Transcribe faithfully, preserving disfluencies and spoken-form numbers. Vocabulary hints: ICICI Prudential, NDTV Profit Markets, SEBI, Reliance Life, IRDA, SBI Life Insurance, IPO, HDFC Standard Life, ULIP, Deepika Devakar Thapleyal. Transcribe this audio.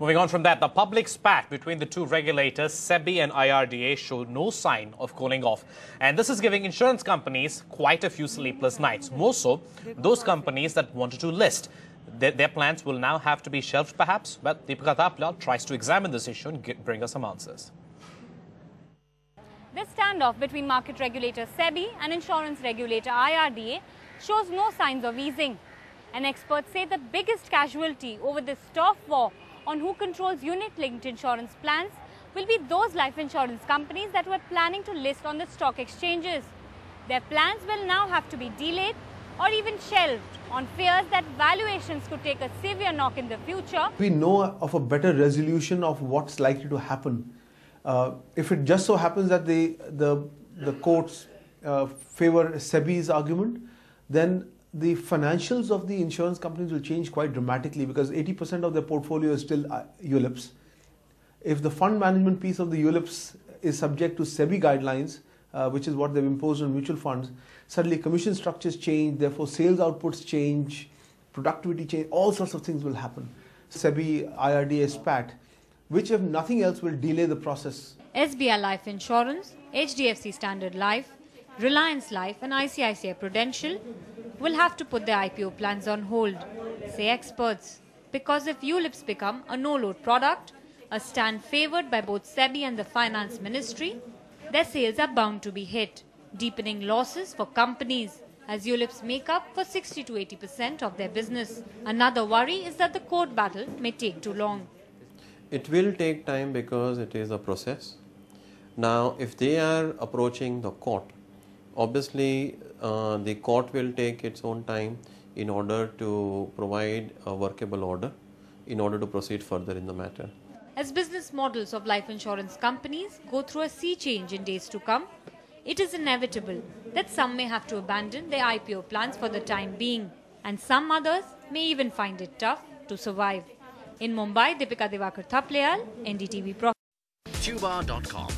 Moving on from that, the public spat between the two regulators, SEBI and I R D A, showed no sign of cooling off. And this is giving insurance companies quite a few sleepless nights. More so, those companies that wanted to list. Their, their plans will now have to be shelved, perhaps. But Deepika Thapleyal tries to examine this issue and get, bring us some answers. This standoff between market regulator SEBI and insurance regulator I R D A shows no signs of easing. And experts say the biggest casualty over this turf war on who controls unit-linked insurance plans will be those life insurance companies that were planning to list on the stock exchanges. Their plans will now have to be delayed or even shelved on fears that valuations could take a severe knock in the future. We know of a better resolution of what's likely to happen. Uh, if it just so happens that the, the, the courts uh, favor SEBI's argument, then the financials of the insurance companies will change quite dramatically because eighty percent of their portfolio is still U L I Ps. If the fund management piece of the U L I Ps is subject to SEBI guidelines, uh, which is what they've imposed on mutual funds, suddenly commission structures change, therefore sales outputs change, productivity change, all sorts of things will happen. SEBI, I R D A, spat, which if nothing else will delay the process. S B I Life Insurance, H D F C Standard Life, Reliance Life and I C I C I Prudential will have to put their I P O plans on hold, say experts, because if U L I Ps become a no-load product, a stand favoured by both SEBI and the Finance Ministry, their sales are bound to be hit, deepening losses for companies as U L I Ps make up for sixty to eighty percent of their business. Another worry is that the court battle may take too long. It will take time because it is a process. Now, if they are approaching the court, obviously, uh, the court will take its own time in order to provide a workable order in order to proceed further in the matter. As business models of life insurance companies go through a sea change in days to come, it is inevitable that some may have to abandon their I P O plans for the time being, and some others may even find it tough to survive. In Mumbai, Deepika Devakar Thapleyal, N D T V Profit. Tuba dot com